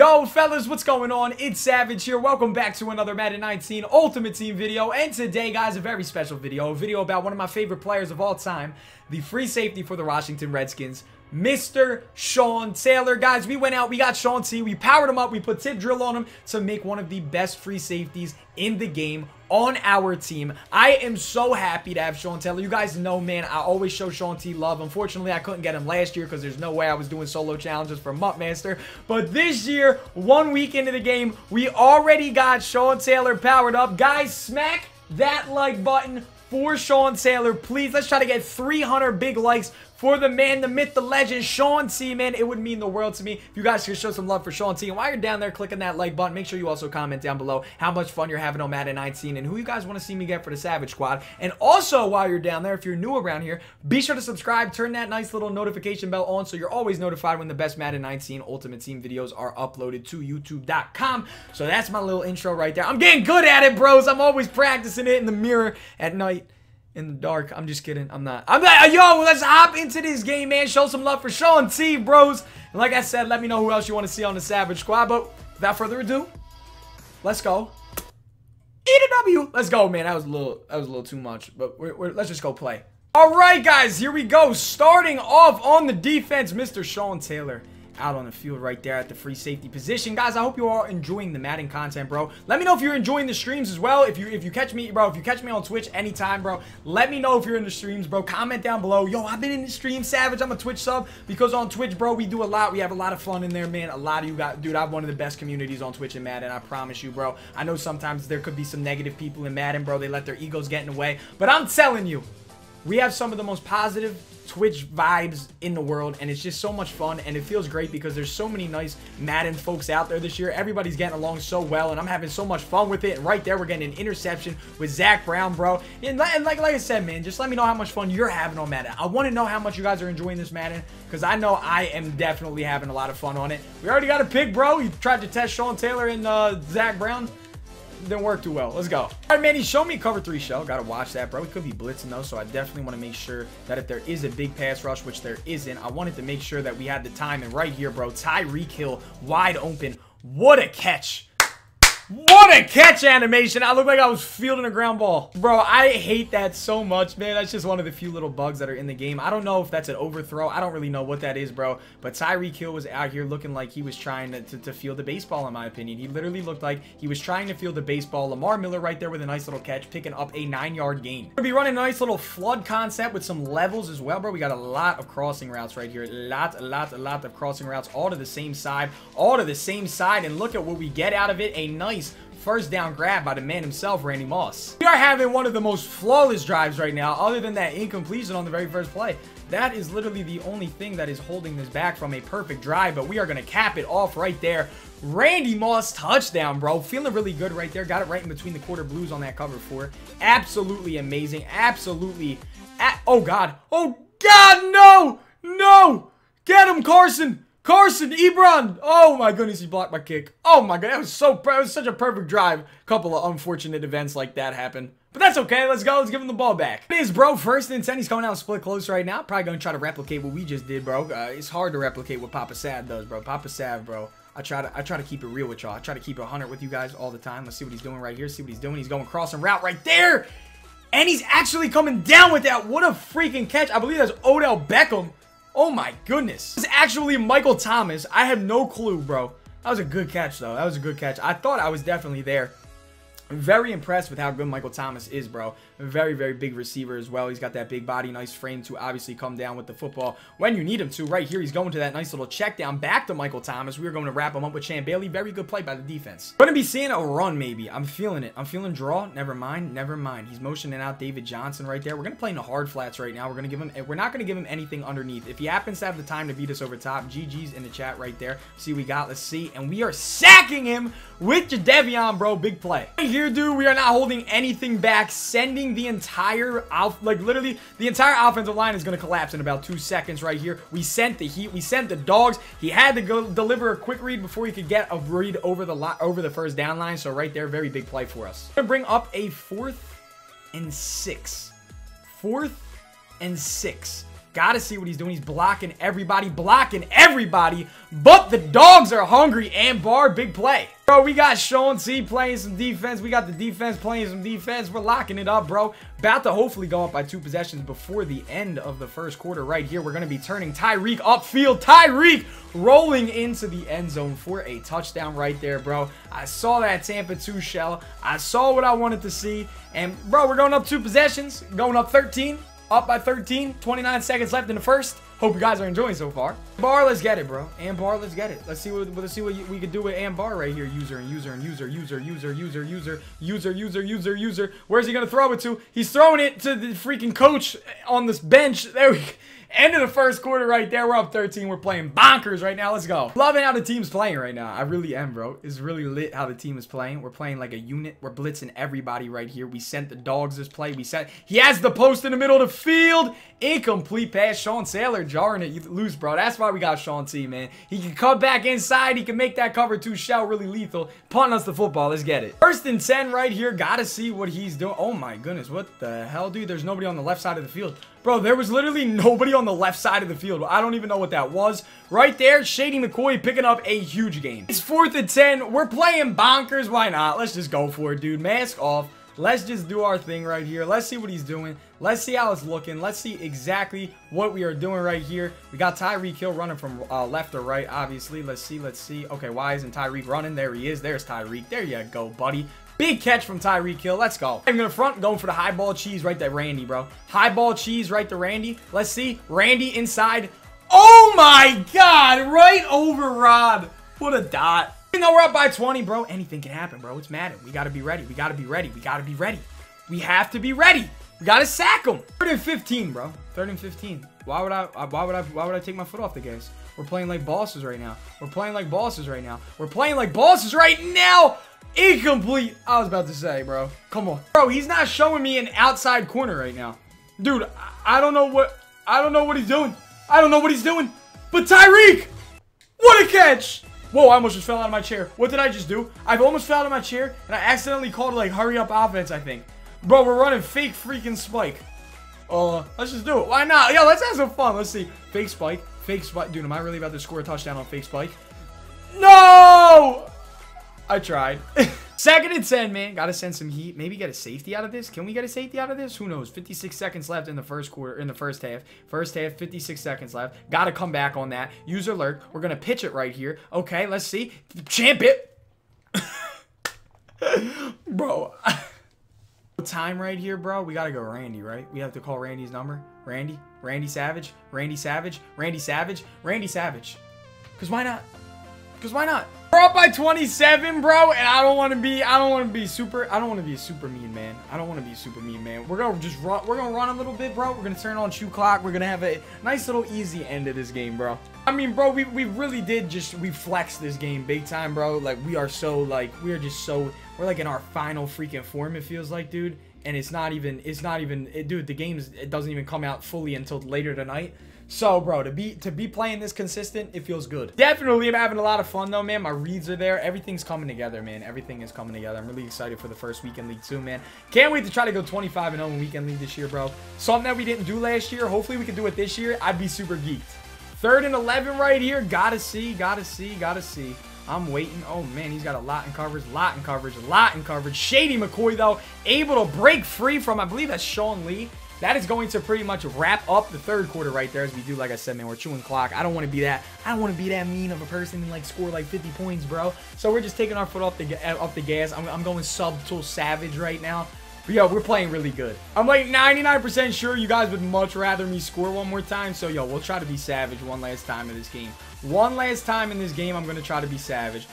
Yo fellas, what's going on? It's Savage here. Welcome back to another Madden 19 Ultimate Team video, and today guys, a very special video. A video about one of my favorite players of all time, the free safety for the Washington Redskins, Mr. Sean Taylor. Guys, we went out, we got Sean T, we powered him up, we put tip drill on him to make one of the best free safeties in the game on our team. I am so happy to have Sean Taylor. You guys know, man, I always show Sean T love. Unfortunately, I couldn't get him last year because there's no way I was doing solo challenges for Muttmaster. But this year, 1 week into the game, we already got Sean Taylor powered up. Guys, smack that like button for Sean Taylor, please. Let's try to get 300 big likes for the man, the myth, the legend, Sean T, man. It would mean the world to me if you guys could show some love for Sean T. And while you're down there clicking that like button, make sure you also comment down below how much fun you're having on Madden 19 and who you guys want to see me get for the Savage Squad. And also, while you're down there, if you're new around here, be sure to subscribe, turn that nice little notification bell on so you're always notified when the best Madden 19 Ultimate Team videos are uploaded to YouTube.com. So that's my little intro right there. I'm getting good at it, bros. I'm always practicing it in the mirror at night. In the dark. I'm just kidding. I'm not. Yo, let's hop into this game, man. Show some love for Sean T, bros. And like I said, let me know who else you want to see on the Savage Squad. But without further ado, let's go. Eat a W. Let's go, man. That was a little too much. But let's just go play. All right, guys. Here we go. Starting off on the defense, Mr. Sean Taylor. Out on the field right there at the free safety position. Guys, I hope you are enjoying the Madden content, bro. Let me know if you're enjoying the streams as well. If you catch me, bro, if you catch me on Twitch anytime, bro, let me know if you're in the streams, bro. Comment down below. Yo, I've been in the stream, Savage. I'm a Twitch sub because on Twitch, bro, we do a lot. We have a lot of fun in there, man. A lot of you guys, dude, I have one of the best communities on Twitch in Madden. I promise you, bro. I know sometimes there could be some negative people in Madden, bro. They let their egos get in the way. But I'm telling you, we have some of the most positive Twitch vibes in the world, and it's just so much fun, and it feels great because there's so many nice Madden folks out there this year. Everybody's getting along so well, and I'm having so much fun with it. And right there, we're getting an interception with Zach Brown, bro. And like I said, man, just let me know how much fun you're having on Madden. I want to know how much you guys are enjoying this Madden because I know I am definitely having a lot of fun on it. We already got a pick, bro. You tried to test Sean Taylor and Zach Brown. Didn't work too well. Let's go. All right, man, he showed me cover three shell. Gotta watch that, bro. He could be blitzing, though, so I definitely want to make sure that if there is a big pass rush, which there isn't, I wanted to make sure that we had the time. And right here, bro, Tyreek Hill wide open. What a catch. What a catch animation. I look like I was fielding a ground ball. Bro, I hate that so much, man. That's just one of the few little bugs that are in the game. I don't know if that's an overthrow. I don't really know what that is, bro. But Tyreek Hill was out here looking like he was trying to field the baseball, in my opinion. He literally looked like he was trying to field the baseball. Lamar Miller right there with a nice little catch, picking up a 9-yard gain. We're going to be running a nice little flood concept with some levels as well, bro. We got a lot of crossing routes right here. A lot of crossing routes all to the same side. All to the same side. And look at what we get out of it. A nice first down grab by the man himself, Randy Moss. We are having one of the most flawless drives right now, other than that incompletion on the very first play. That is literally the only thing that is holding this back from a perfect drive, but we are going to cap it off right there. Randy Moss, touchdown, bro. Feeling really good right there. Got it right in between the quarter blues on that cover four. Absolutely amazing. Absolutely. Oh, God. Oh, God, no. No. Get him, Carson. Carson Ebron! Oh my goodness, he blocked my kick. Oh my god, that was so that was such a perfect drive. Couple of unfortunate events like that happened. But that's okay. Let's go. Let's give him the ball back. It is, bro. 1st and 10. He's coming out split close right now. Probably going to try to replicate what we just did, bro. It's hard to replicate what Papa Sav does, bro. Papa Sav, bro. I try to keep it real with y'all. I try to keep it 100 with you guys all the time. Let's see what he's doing right here. See what he's doing. He's going crossing route right there. And he's actually coming down with that. What a freaking catch. I believe that's Odell Beckham. Oh my goodness. This is actually Michael Thomas. I have no clue, bro. That was a good catch, though. That was a good catch. I thought I was definitely there. I'm very impressed with how good Michael Thomas is, bro. Very, very big receiver as well. He's got that big body, nice frame to obviously come down with the football when you need him to. Right here, he's going to that nice little check down back to Michael Thomas. We are going to wrap him up with Champ Bailey. Very good play by the defense. Going to be seeing a run, maybe. I'm feeling it. I'm feeling draw. Never mind. Never mind. He's motioning out David Johnson right there. We're going to play in the hard flats right now. We're going to give him. We're not going to give him anything underneath. If he happens to have the time to beat us over top, GG's in the chat right there. See what we got. Let's see. And we are sacking him with Jadeveon, bro. Big play. Right here, dude, we are not holding anything back. Sending the entire literally the entire offensive line is going to collapse in about 2 seconds right here. We sent the heat, we sent the dogs. He had to go deliver a quick read before he could get a read over the first down line. So right there, very big play for us. We're gonna bring up a 4th and 6. 4th and 6. Gotta see what he's doing. He's blocking everybody. But the dogs are hungry and bar big play. Bro, we got Sean T playing some defense. We got the defense playing some defense. We're locking it up, bro. About to hopefully go up by 2 possessions before the end of the first quarter right here. We're going to be turning Tyreek upfield. Tyreek rolling into the end zone for a touchdown right there, bro. I saw that Tampa 2 shell. I saw what I wanted to see. And, bro, we're going up 2 possessions. Going up 13. Up by 13, 29 seconds left in the first. Hope you guys are enjoying so far. Bar, let's get it, bro. And bar, let's get it. Let's see what we could do with and bar right here. User. Where's he gonna throw it to? He's throwing it to the freaking coach on this bench. There we go. End of the first quarter right there. We're up 13. We're playing bonkers right now. Let's go. Loving how the team's playing right now. I really am, bro. It's really lit how the team is playing. We're playing like a unit. We're blitzing everybody right here. We sent the dogs this play. He has the post in the middle of the field. Incomplete pass. Sean Taylor jarring it loose, bro. That's why we got Sean T, man. He can cut back inside. He can make that cover 2 shell really lethal. Punting us the football. Let's get it. First and 10 right here. Gotta see what he's doing. Oh my goodness. What the hell, dude? There's nobody on the left side of the field. Bro, there was literally nobody on the left side of the field. I don't even know what that was. Right there, Shady McCoy picking up a huge game. It's 4th and 10. We're playing bonkers. Why not? Let's just go for it, dude. Mask off. Let's just do our thing right here. Let's see what he's doing. Let's see how it's looking. Let's see exactly what we are doing right here. We got Tyreek Hill running from left to right, obviously. Let's see. Okay, why isn't Tyreek running? There he is. There's Tyreek. There you go, buddy. Big catch from Tyreek Hill. Let's go. I'm gonna front, going for the high ball cheese right to Randy, bro. High ball cheese right to Randy. Let's see. Randy inside. Oh my God! Right over Rod. What a dot. Even though we're up by 20, bro, anything can happen, bro. It's Madden. We gotta be ready. We gotta be ready. We gotta be ready. We have to be ready. We gotta sack him. 3rd and 15, bro. 3rd and 15. Why would I take my foot off the gas? We're playing like bosses right now. We're playing like bosses right now. We're playing like bosses right now. Incomplete. I was about to say, bro. Come on. Bro, he's not showing me an outside corner right now. Dude, I don't know what he's doing. I don't know what he's doing. But Tyreek! What a catch! Whoa, I almost just fell out of my chair. What did I just do? I've almost fell out of my chair and I accidentally called like hurry up offense, I think. Bro, we're running fake freaking spike. Let's just do it. Why not? Yo, let's have some fun. Let's see. Fake spike. Fake spike. Dude, am I really about to score a touchdown on fake spike? No! I tried. 2nd and 10, man. Gotta send some heat. Maybe get a safety out of this. Can we get a safety out of this? Who knows? 56 seconds left in the first quarter, in the first half. First half, 56 seconds left. Gotta come back on that. Use alert. We're gonna pitch it right here. Okay, let's see. Champ it. Bro. Time right here, bro. We gotta go Randy, right? We have to call Randy's number. Randy. Randy Savage. Cause why not? We're up by 27, bro, and I don't want to be super mean, man. We're gonna run a little bit, bro. We're gonna turn on shoe clock. We're gonna have a nice little easy end of this game, bro. I mean, bro, we really did just, we flexed this game big time, bro. Like, we are so, like, we're like in our final freaking form, it feels like, dude. And dude, the game doesn't even come out fully until later tonight. So, bro, to be playing this consistent, it feels good. Definitely, I'm having a lot of fun, though, man. My reads are there. Everything's coming together, man. Everything is coming together. I'm really excited for the first Weekend League, too, man. Can't wait to try to go 25-0 in Weekend League this year, bro. Something that we didn't do last year. Hopefully, we can do it this year. I'd be super geeked. 3rd and 11 right here. Gotta see. I'm waiting. Oh, man, he's got a lot in coverage. Shady McCoy, though, able to break free from, I believe that's Sean Lee. That is going to pretty much wrap up the third quarter right there. As we do, like I said, man, we're chewing clock. I don't want to be that mean of a person and, like, score, like, 50 points, bro. So we're just taking our foot off the gas. I'm going sub-tool savage right now. But, yo, we're playing really good. I'm, like, 99% sure you guys would much rather me score one more time. So, yo, we'll try to be savage one last time in this game. One last time in this game, I'm going to try to be savage.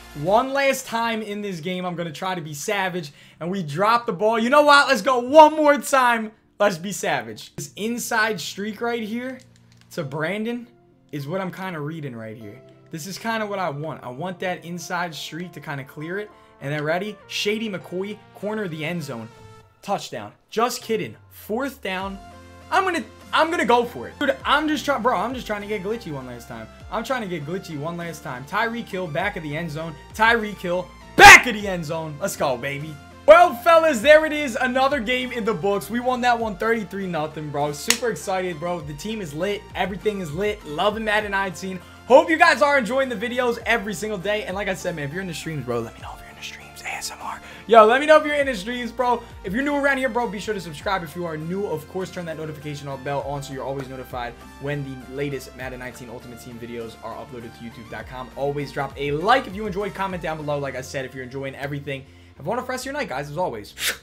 And we drop the ball. You know what? Let's go one more time. Let's be savage. This inside streak right here to Brandon is what I'm kind of reading right here. This is kind of what I want. I want that inside streak to kind of clear it. And then ready? Shady McCoy, corner of the end zone. Touchdown. Just kidding. 4th down. I'm gonna go for it. Dude, I'm just trying to get glitchy one last time. Tyreek Hill, back of the end zone. Let's go, baby. Well, fellas, there it is. Another game in the books. We won that one 33-0, bro. Super excited, bro. The team is lit. Everything is lit. Loving Madden 19. Hope you guys are enjoying the videos every single day. And like I said, man, if you're in the streams, bro, let me know if you're in the streams. ASMR. Yo, let me know if you're in the streams, bro. If you're new around here, bro, be sure to subscribe. If you are new, of course, turn that notification bell on so you're always notified when the latest Madden 19 Ultimate Team videos are uploaded to YouTube.com. Always drop a like if you enjoyed. Comment down below, like I said, if you're enjoying everything. Have a wonderful rest of your night, guys, as always.